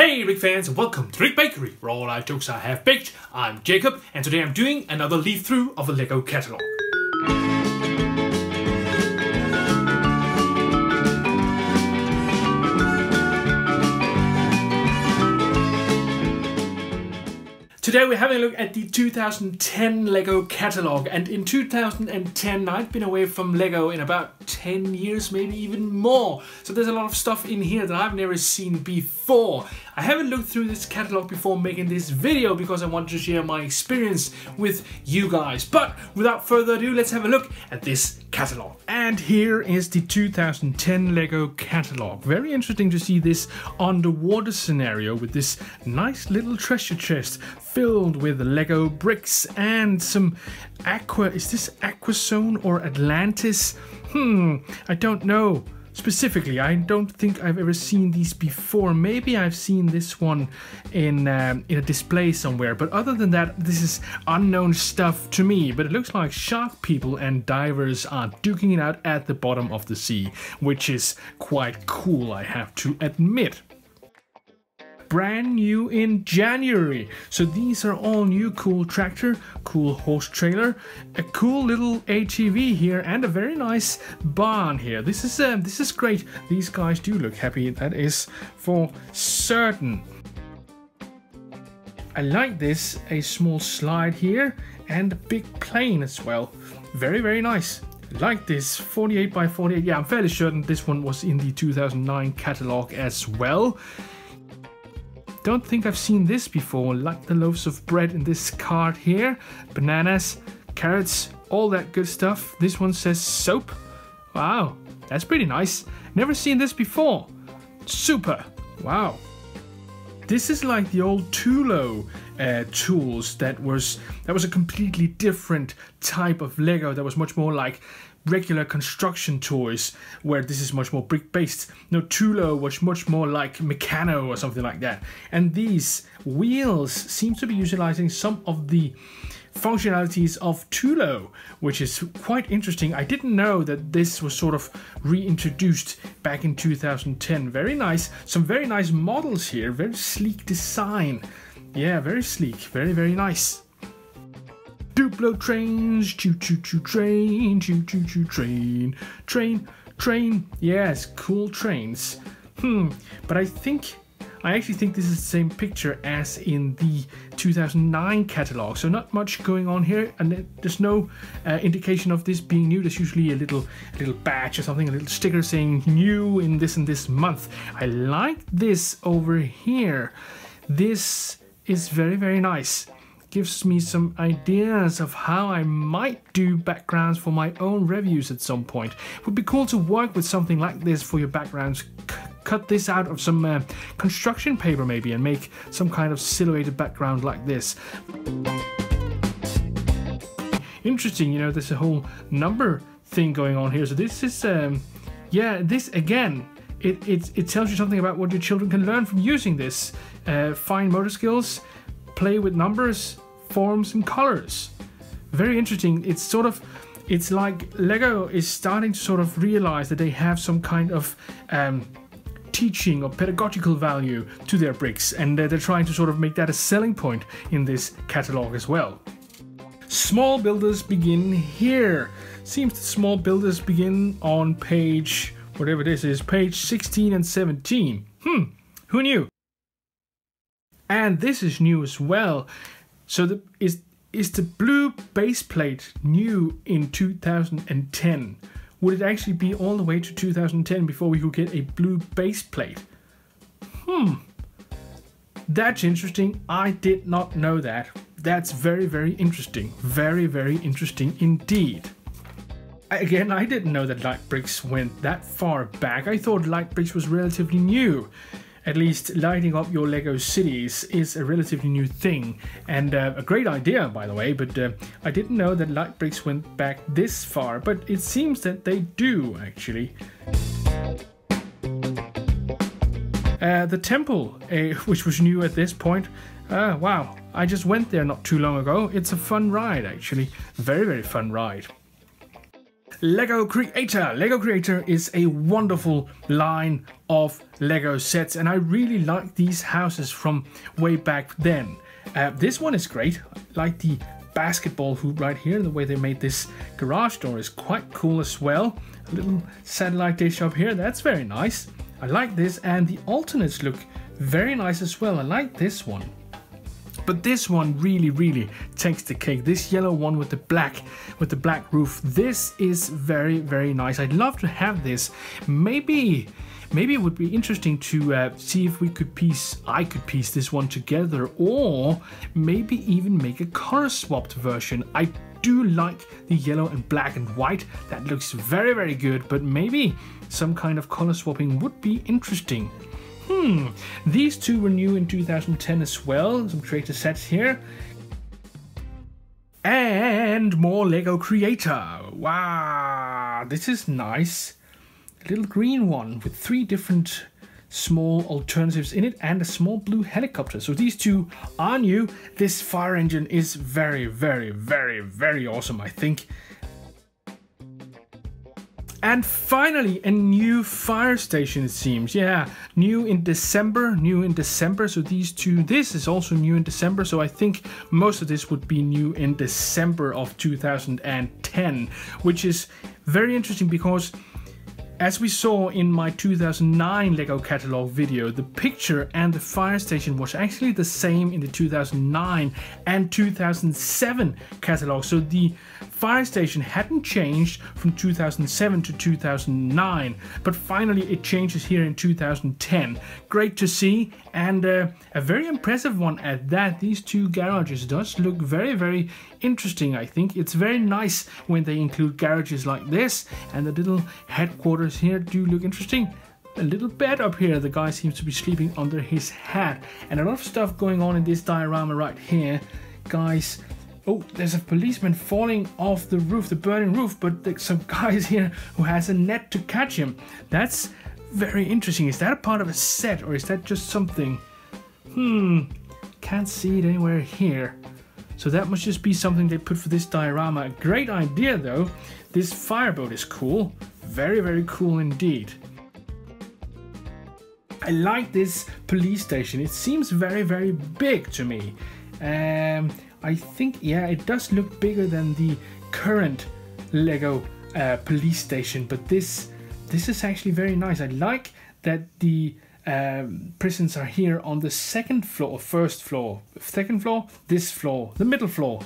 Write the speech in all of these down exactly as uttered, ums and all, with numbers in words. Hey Brick fans, welcome to Brick Bakery, where all our jokes I have baked. I'm Jacob, and today I'm doing another leaf through of the LEGO catalogue. Today we're having a look at the two thousand ten LEGO catalogue, and in two thousand ten I've been away from LEGO in about ten years, maybe even more, so there's a lot of stuff in here that I've never seen before. I haven't looked through this catalogue before making this video because I wanted to share my experience with you guys, but without further ado, let's have a look at this catalogue. And here is the two thousand ten LEGO catalogue. Very interesting to see this underwater scenario with this nice little treasure chest filled with LEGO bricks and some aqua. Is this Aqua Zone or Atlantis? Hmm, I don't know. Specifically, I don't think I've ever seen these before. Maybe I've seen this one in um, in a display somewhere. But other than that, this is unknown stuff to me. But it looks like shark people and divers are duking it out at the bottom of the sea, which is quite cool, I have to admit. Brand new in January. So these are all new. Cool tractor, cool horse trailer, a cool little A T V here, and a very nice barn here. This is uh, this is great. These guys do look happy. That is for certain. I like this. A small slide here and a big plane as well. Very very nice. Like this forty-eight by forty-eight. Yeah, I'm fairly certain this one was in the two thousand nine catalog as well. Don't think I've seen this before, like the loaves of bread in this card here, bananas, carrots, all that good stuff. This one says soap. Wow, that's pretty nice. Never seen this before. Super. Wow. This is like the old Tulo uh, tools. That was that was a completely different type of LEGO. That was much more like regular construction toys, where this is much more brick based. No, Tulo was much more like Meccano or something like that. And these wheels seem to be utilizing some of the functionalities of Tulo, which is quite interesting. I didn't know that this was sort of reintroduced back in two thousand ten. Very nice. Some very nice models here. Very sleek design. Yeah, very sleek. Very, very nice. Duplo trains, choo choo choo train, choo choo choo train, train, train. Yes, cool trains. Hmm, but I think, I actually think this is the same picture as in the two thousand nine catalog. So not much going on here, and there's no uh, indication of this being new. There's usually a little, a little badge or something, a little sticker saying new in this and this month. I like this over here. This is very, very nice. Gives me some ideas of how I might do backgrounds for my own reviews at some point. It would be cool to work with something like this for your backgrounds. C cut this out of some uh, construction paper maybe and make some kind of silhouetted background like this. Interesting, you know, there's a whole number thing going on here. So this is, um, yeah, this again. It, it, it tells you something about what your children can learn from using this. Uh, fine motor skills. Play with numbers, forms and colors. Very interesting. It's sort of, it's like LEGO is starting to sort of realize that they have some kind of um, teaching or pedagogical value to their bricks, and they're, they're trying to sort of make that a selling point in this catalog as well. Small builders begin here. Seems that small builders begin on page, whatever this is, page sixteen and seventeen. Hmm, who knew? And this is new as well. So the, is, is the blue base plate new in two thousand ten? Would it actually be all the way to two thousand ten before we could get a blue base plate? Hmm. That's interesting. I did not know that. That's very, very interesting. Very, very interesting indeed. Again, I didn't know that light bricks went that far back. I thought light bricks was relatively new. At least lighting up your LEGO cities is a relatively new thing, and uh, a great idea, by the way, but uh, I didn't know that light bricks went back this far, but it seems that they do, actually. Uh, the temple, uh, which was new at this point. Uh, wow, I just went there not too long ago. It's a fun ride, actually. Very, very fun ride. LEGO Creator. LEGO Creator is a wonderful line of LEGO sets, and I really like these houses from way back then. Uh, this one is great. I like the basketball hoop right here, and the way they made this garage door is quite cool as well. A little satellite dish up here, that's very nice. I like this, and the alternates look very nice as well. I like this one. But this one really, really takes the cake. This yellow one with the black, with the black roof. This is very, very nice. I'd love to have this. Maybe, maybe it would be interesting to uh, see if we could piece, I could piece this one together, or maybe even make a color swapped version. I do like the yellow and black and white. That looks very, very good. But maybe some kind of color swapping would be interesting. Hmm, these two were new in two thousand ten as well, some creator sets here. And more LEGO Creator. Wow, this is nice. A little green one with three different small alternatives in it and a small blue helicopter. So these two are new. This fire engine is very, very, very, very awesome, I think. And finally, a new fire station, it seems. Yeah, new in December, new in December. So these two, this is also new in December. So I think most of this would be new in December of two thousand ten, which is very interesting because as we saw in my two thousand nine LEGO catalog video, the picture and the fire station was actually the same in the two thousand nine and two thousand seven catalog. So the fire station hadn't changed from two thousand seven to two thousand nine, but finally it changes here in two thousand ten. Great to see, and uh, a very impressive one at that. These two garages does look very, very interesting, I think. It's very nice when they include garages like this, and the little headquarters here do look interesting. A little bed up here, the guy seems to be sleeping under his hat, and a lot of stuff going on in this diorama right here, guys. Oh, there's a policeman falling off the roof, the burning roof, but there's some guys here who has a net to catch him. That's very interesting. Is that a part of a set, or is that just something? Hmm, can't see it anywhere here. So that must just be something they put for this diorama. A great idea though. This fireboat is cool. Very, very cool indeed. I like this police station. It seems very, very big to me. Um, I think, yeah, it does look bigger than the current LEGO uh, police station. But this, this is actually very nice. I like that the Um, prisons are here on the second floor, or first floor, second floor, this floor, the middle floor,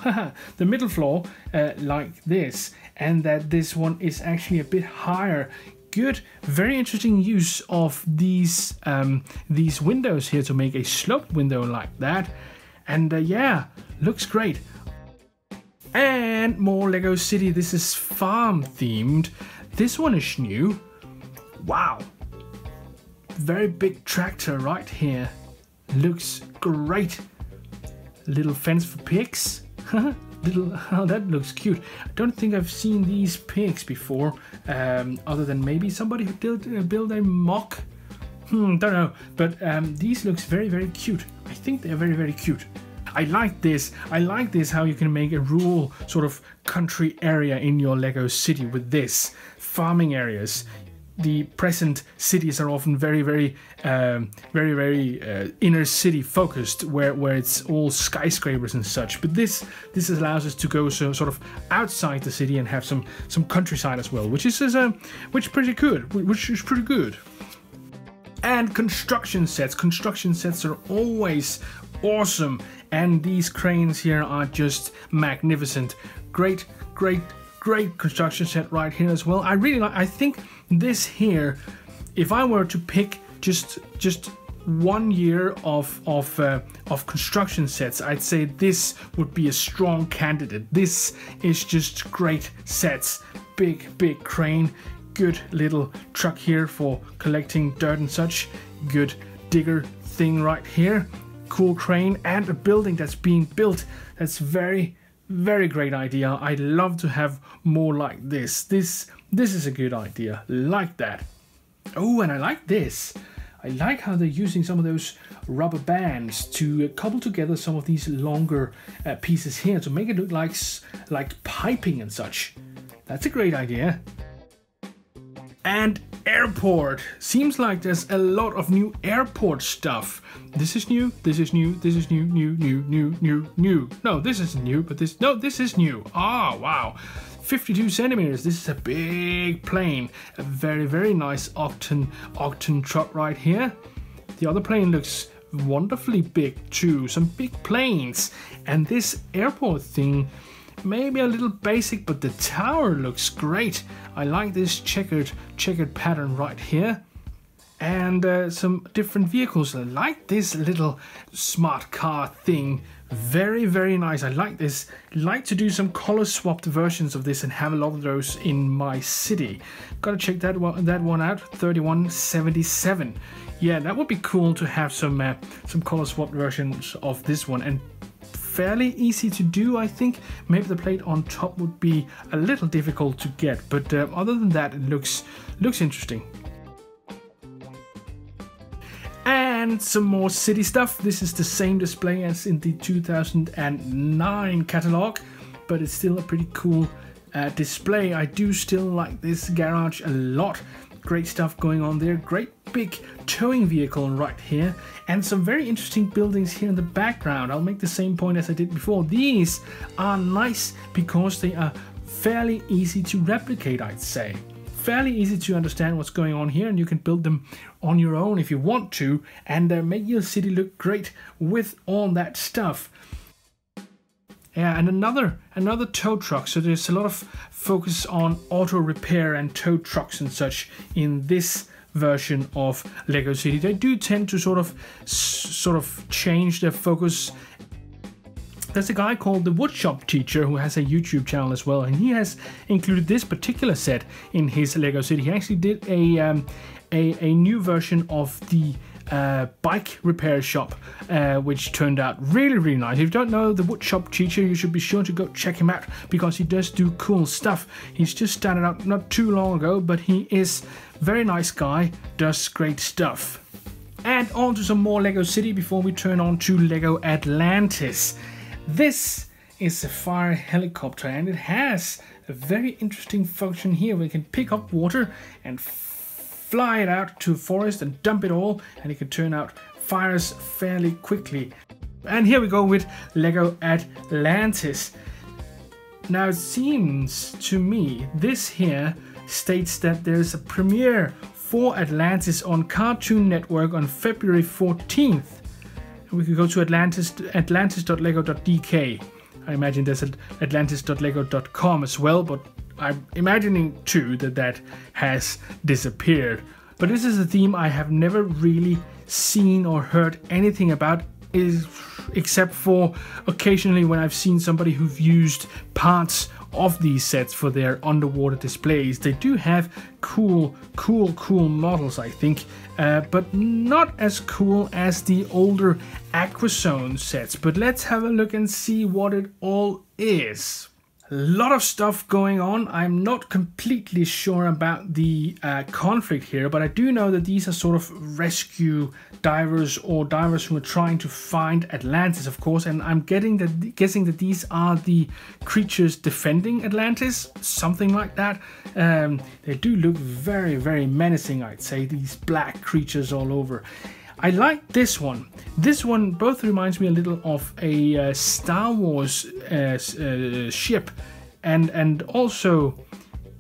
the middle floor, uh, like this, and that this one is actually a bit higher. Good, very interesting use of these um, these windows here to make a sloped window like that, and uh, yeah, looks great. And more LEGO City. This is farm themed. This one is new. Wow. Very big tractor right here, looks great. Little fence for pigs. Little, oh, that looks cute. I don't think I've seen these pigs before, um, other than maybe somebody who did uh, build a mock. Hmm, don't know, but um, these looks very, very cute. I think they're very, very cute. I like this. I like this, how you can make a rural sort of country area in your LEGO City with this. Farming areas. The present cities are often very, very, um, very, very uh, inner city focused, where where it's all skyscrapers and such. But this this allows us to go so sort of outside the city and have some some countryside as well, which is, is um, which pretty good, which is pretty good. And construction sets. Construction sets are always awesome, and these cranes here are just magnificent. Great, great. Great construction set right here as well. I really like, I think this here, if I were to pick just just one year of of uh, of construction sets, I'd say this would be a strong candidate. This is just great sets. Big, big crane, good little truck here for collecting dirt and such. Good digger thing right here. Cool crane, and a building that's being built. That's very, very great idea. I'd love to have more like this. This this is a good idea. Like that. Oh, and I like this. I like how they're using some of those rubber bands to uh, couple together some of these longer uh, pieces here to make it look like like piping and such. That's a great idea. And airport. Seems like there's a lot of new airport stuff. This is new, this is new, this is new, new, new, new, new, new. No, this isn't new, but this, no, this is new. Ah, wow. fifty-two centimeters, this is a big plane. A very, very nice Octan, Octan truck right here. The other plane looks wonderfully big too. Some big planes. And this airport thing, maybe a little basic, but the tower looks great. I like this checkered checkered pattern right here. And uh, some different vehicles. I like this little smart car thing. Very, very nice. I like this. Like to do some color swapped versions of this and have a lot of those in my city. Gotta check that one that one out. thirty-one seventy-seven. Yeah, that would be cool to have some uh, some color swapped versions of this one. And fairly easy to do, I think. Maybe the plate on top would be a little difficult to get, but uh, other than that, it looks looks interesting. And some more city stuff. This is the same display as in the two thousand nine catalog, but it's still a pretty cool uh, display. I do still like this garage a lot. Great stuff going on there. Great big towing vehicle right here, and some very interesting buildings here in the background. I'll make the same point as I did before. These are nice because they are fairly easy to replicate, I'd say. Fairly easy to understand what's going on here, and you can build them on your own if you want to, and uh, make your city look great with all that stuff. Yeah, and another another tow truck. So there's a lot of focus on auto repair and tow trucks and such in this version of LEGO City. They do tend to sort of sort of change their focus. There's a guy called the Woodshop Teacher who has a YouTube channel as well, and he has included this particular set in his LEGO City. He actually did a um, a, a new version of the Uh, bike repair shop, uh, which turned out really, really nice. If you don't know the Woodshop Teacher, you should be sure to go check him out, because he does do cool stuff. He's just started out not too long ago, but he is a very nice guy, does great stuff. And on to some more LEGO City before we turn on to LEGO Atlantis. This is a fire helicopter, and it has a very interesting function here. We can pick up water and fly it out to a forest and dump it all, and it can turn out fires fairly quickly. And here we go with LEGO Atlantis. Now it seems to me this here states that there's a premiere for Atlantis on Cartoon Network on February fourteenth. And we can go to Atlantis, atlantis dot lego dot d k. I imagine there's atlantis dot lego dot com as well, but I'm imagining too that that has disappeared. But this is a theme I have never really seen or heard anything about, is except for occasionally when I've seen somebody who've used parts of these sets for their underwater displays. They do have cool, cool, cool models, I think, uh, but not as cool as the older Aquazone sets. But let's have a look and see what it all is. A lot of stuff going on. I'm not completely sure about the uh, conflict here, but I do know that these are sort of rescue divers or divers who are trying to find Atlantis, of course, and I'm getting that, guessing that these are the creatures defending Atlantis, something like that. Um, they do look very, very menacing, I'd say, these black creatures all over. I like this one. This one both reminds me a little of a uh, Star Wars uh, uh, ship, and and also,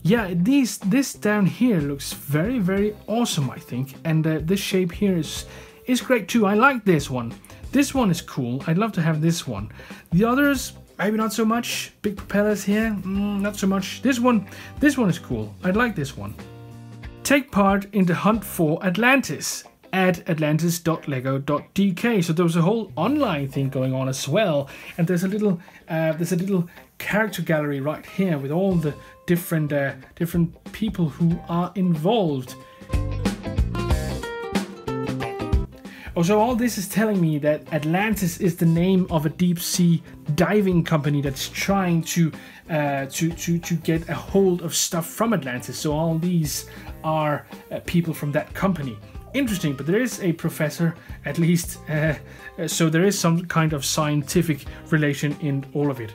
yeah, these this down here looks very, very awesome, I think, and uh, this shape here is is great too. I like this one. This one is cool. I'd love to have this one. The others, maybe not so much. Big propellers here, mm, not so much. This one, this one is cool. I'd like this one. Take part in the hunt for Atlantis at atlantis dot lego dot d k. So there was a whole online thing going on as well, and there's a little uh, there's a little character gallery right here with all the different uh, different people who are involved. Oh, so all this is telling me that Atlantis is the name of a deep sea diving company that's trying to uh, to to to get a hold of stuff from Atlantis. So all these are uh, people from that company. Interesting, but there is a professor, at least, uh, so there is some kind of scientific relation in all of it.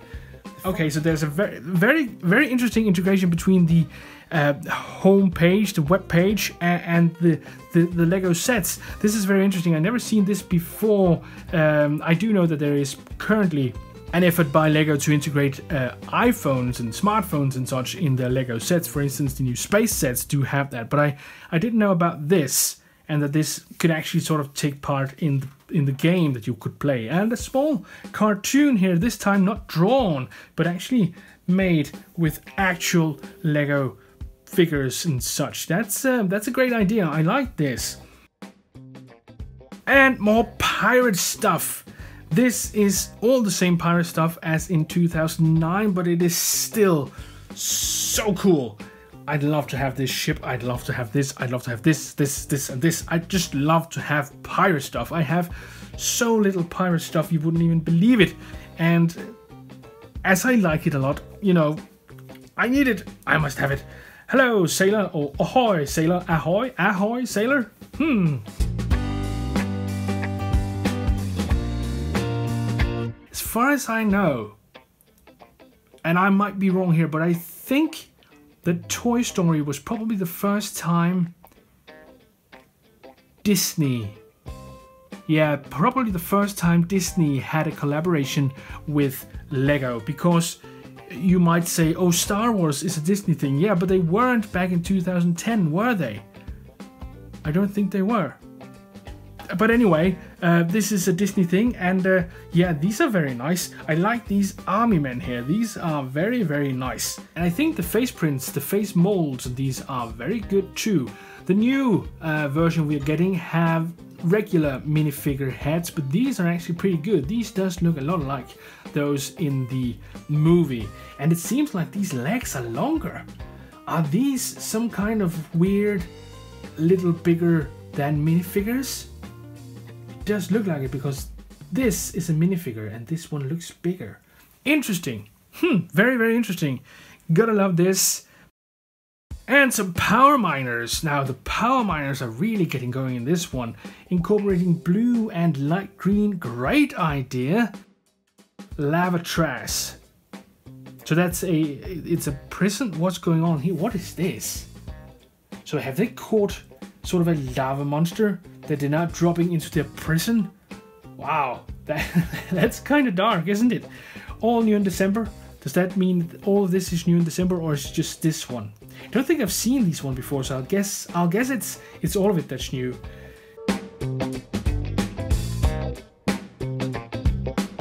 Okay, so there's a very, very, very interesting integration between the uh, home page, the web page, and, and the, the the LEGO sets. This is very interesting. I've never seen this before. Um, I do know that there is currently an effort by LEGO to integrate uh, iPhones and smartphones and such in their LEGO sets. For instance, the new space sets do have that, but I I didn't know about this, and that this could actually sort of take part in the in the game that you could play. And a small cartoon here, this time not drawn, but actually made with actual LEGO figures and such. That's uh, that's a great idea. I like this. And more pirate stuff. This is all the same pirate stuff as in two thousand nine, but it is still so cool. I'd love to have this ship, I'd love to have this, I'd love to have this, this, this, and this. I'd just love to have pirate stuff. I have so little pirate stuff, you wouldn't even believe it. And as I like it a lot, you know, I need it, I must have it. Hello, sailor, or ahoy, sailor, ahoy, ahoy, sailor, hmm. As far as I know, and I might be wrong here, but I think that Toy Story was probably the first time Disney, yeah, probably the first time Disney had a collaboration with LEGO, because you might say, oh, Star Wars is a Disney thing. Yeah, but they weren't back in two thousand ten, were they? I don't think they were. But anyway, uh, this is a Disney thing, and uh, yeah, these are very nice. I like these army men here. These are very, very nice. And I think the face prints, the face molds, these are very good too. The new uh, version we're getting have regular minifigure heads, but these are actually pretty good. These does look a lot like those in the movie. And it seems like these legs are longer. Are these some kind of weird little bigger than minifigures? Does look like it, because this is a minifigure and this one looks bigger. Interesting. Hmm, very, very interesting. Gotta love this. And some power miners. Now the power miners are really getting going in this one. Incorporating blue and light green. Great idea. Lavatrass. So that's a, it's a prison. What's going on here? What is this? So have they caught sort of a lava monster that they're now dropping into their prison? Wow, that, that's kind of dark, isn't it? All new in December. Does that mean that all of this is new in December, or is it just this one? I don't think I've seen these one before, so I'll guess I'll guess it's it's all of it that's new.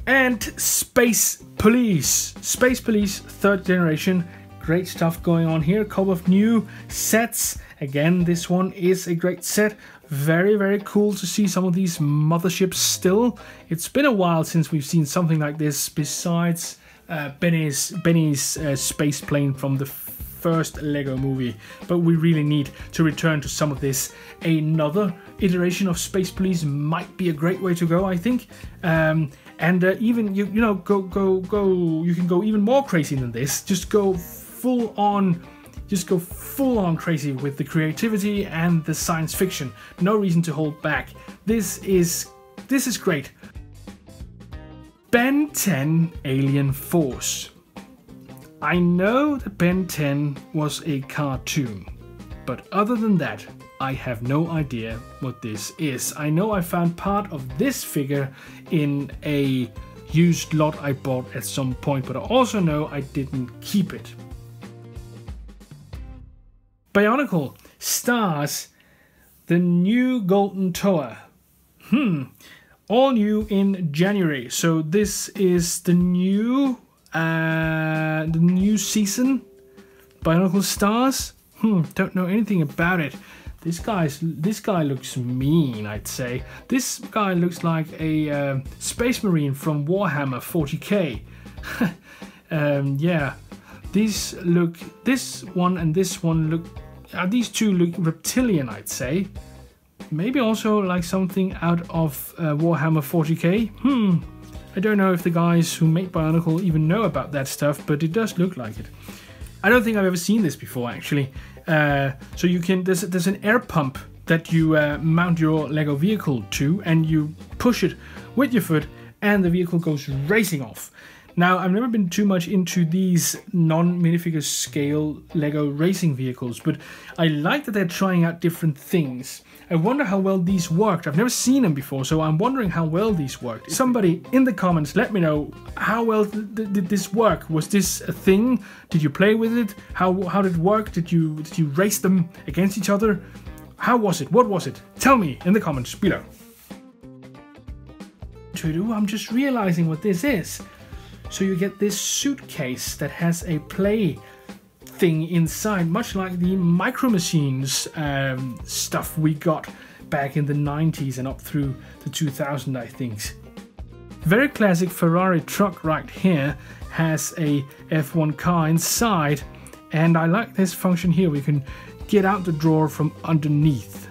And Space Police, Space Police third generation. Great stuff going on here. Couple of new sets. Again, this one is a great set. Very, very cool to see some of these motherships still. It's been a while since we've seen something like this, besides uh, Benny's, Benny's uh, space plane from the first LEGO movie. But we really need to return to some of this. Another iteration of Space Police might be a great way to go, I think. Um, and uh, even, you, you know, go, go, go, you can go even more crazy than this. Just go full on... Just go full on crazy with the creativity and the science fiction. No reason to hold back. This is this is great. Ben ten Alien Force. I know that Ben ten was a cartoon, but other than that, I have no idea what this is. I know I found part of this figure in a used lot I bought at some point, but I also know I didn't keep it. Bionicle Stars, the new golden tower. Hmm, all new in January. So this is the new, uh, the new season. Bionicle Stars. Hmm, don't know anything about it. This guy's, this guy looks mean, I'd say. This guy looks like a uh, space marine from Warhammer forty K. um, yeah, these look. This one and this one look. Uh, these two look reptilian, I'd say. Maybe also like something out of uh, Warhammer forty K. Hmm. I don't know if the guys who make Bionicle even know about that stuff, but it does look like it. I don't think I've ever seen this before, actually. Uh, so you can there's there's an air pump that you uh, mount your LEGO vehicle to, and you push it with your foot, and the vehicle goes racing off. Now, I've never been too much into these non-minifigure scale LEGO racing vehicles, but I like that they're trying out different things. I wonder how well these worked. I've never seen them before, so I'm wondering how well these worked. Somebody in the comments, let me know, how well th did this work? Was this a thing? Did you play with it? How, how did it work? Did you, did you race them against each other? How was it? What was it? Tell me in the comments below. To do, I'm just realizing what this is. So you get this suitcase that has a play thing inside, much like the Micro Machines um, stuff we got back in the nineties and up through the two thousand, I think. Very classic Ferrari truck right here has a F one car inside, and I like this function here. We can get out the drawer from underneath.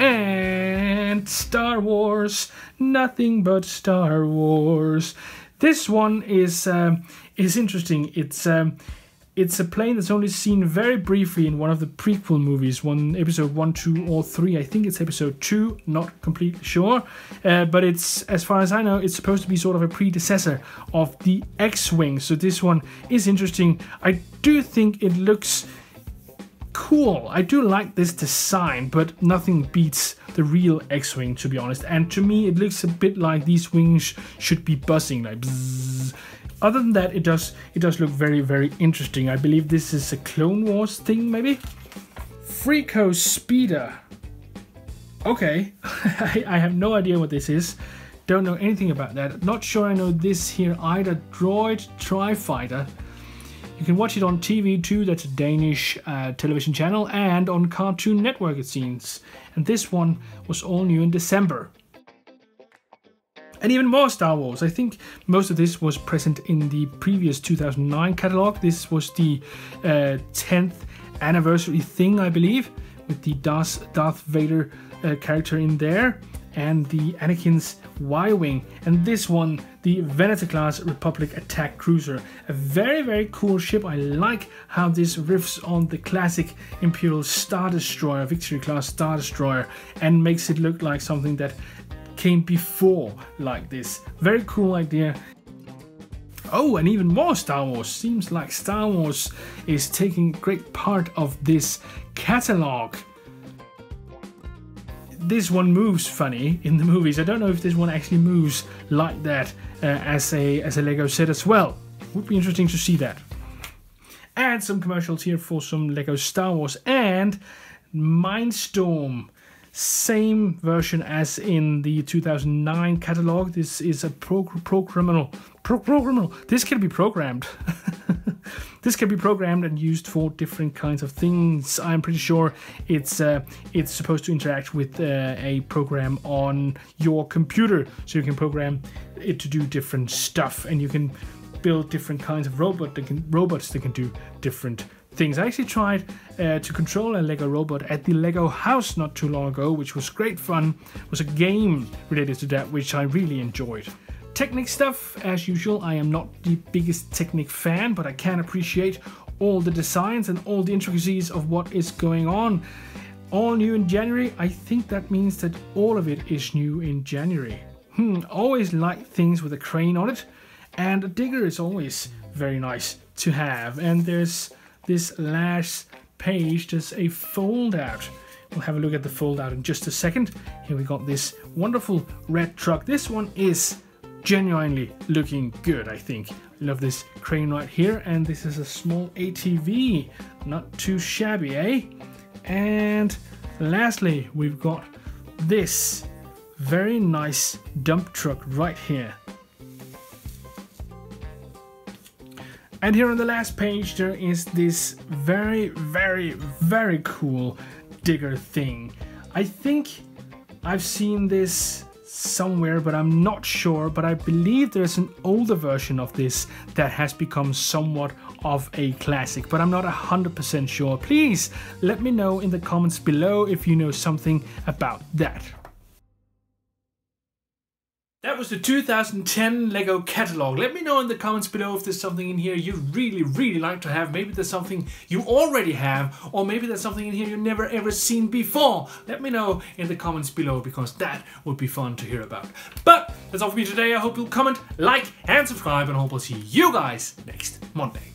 And Star Wars, nothing but Star Wars. This one is um, is interesting. It's um, it's a plane that's only seen very briefly in one of the prequel movies, one episode one, two, or three. I think it's episode two. Not completely sure, uh, but it's, as far as I know, it's supposed to be sort of a predecessor of the X-Wing. So this one is interesting. I do think it looks cool. I do like this design, but nothing beats the real X-Wing, to be honest. And to me, it looks a bit like these wings should be buzzing, like bzzz. Other than that, it does it does look very, very interesting. I believe this is a Clone Wars thing, maybe? Freako Speeder. Okay, I, I have no idea what this is. Don't know anything about that. Not sure I know this here either. Droid Tri-Fighter. You can watch it on T V two, that's a Danish uh, television channel, and on Cartoon Network, it seems. And this one was all new in December. And even more Star Wars. I think most of this was present in the previous two thousand nine catalog. This was the uh, tenth anniversary thing, I believe, with the Darth, Darth Vader uh, character in there, and the Anakin's Y-Wing, and this one, the Venator-class Republic Attack Cruiser. A very, very cool ship. I like how this riffs on the classic Imperial Star Destroyer, Victory-class Star Destroyer, and makes it look like something that came before like this. Very cool idea. Oh, and even more Star Wars. Seems like Star Wars is taking great part of this catalog. This one moves funny in the movies. I don't know if this one actually moves like that uh, as a as a LEGO set as well. Would be interesting to see that. And some commercials here for some LEGO Star Wars and Mindstorm. Same version as in the two thousand nine catalog. This is a pro programmable pro programmable. This can be programmed. This can be programmed and used for different kinds of things. I'm pretty sure it's uh, it's supposed to interact with uh, a program on your computer, so you can program it to do different stuff, and you can build different kinds of robot that can, robots that can do different things. I actually tried uh, to control a LEGO robot at the LEGO house not too long ago, which was great fun. It was a game related to that, which I really enjoyed. Technic stuff, as usual, I am not the biggest Technic fan, but I can appreciate all the designs and all the intricacies of what is going on. All new in January, I think that means that all of it is new in January. Hmm, always like things with a crane on it, and a digger is always very nice to have. And there's this last page, there's a fold out. We'll have a look at the fold out in just a second. Here we got this wonderful red truck. This one is genuinely looking good, I think. I love this crane right here, and this is a small A T V. Not too shabby, eh? And lastly, we've got this very nice dump truck right here. And here on the last page, there is this very, very, very cool digger thing. I think I've seen this somewhere, but I'm not sure, but I believe there's an older version of this that has become somewhat of a classic, but I'm not one hundred percent sure. Please let me know in the comments below if you know something about that. was the two thousand ten LEGO catalog. Let me know in the comments below if there's something in here you really, really like to have. Maybe there's something you already have, or maybe there's something in here you've never ever seen before. Let me know in the comments below, because that would be fun to hear about. But that's all for me today. I hope you'll comment, like, and subscribe, and I hope I'll see you guys next Monday.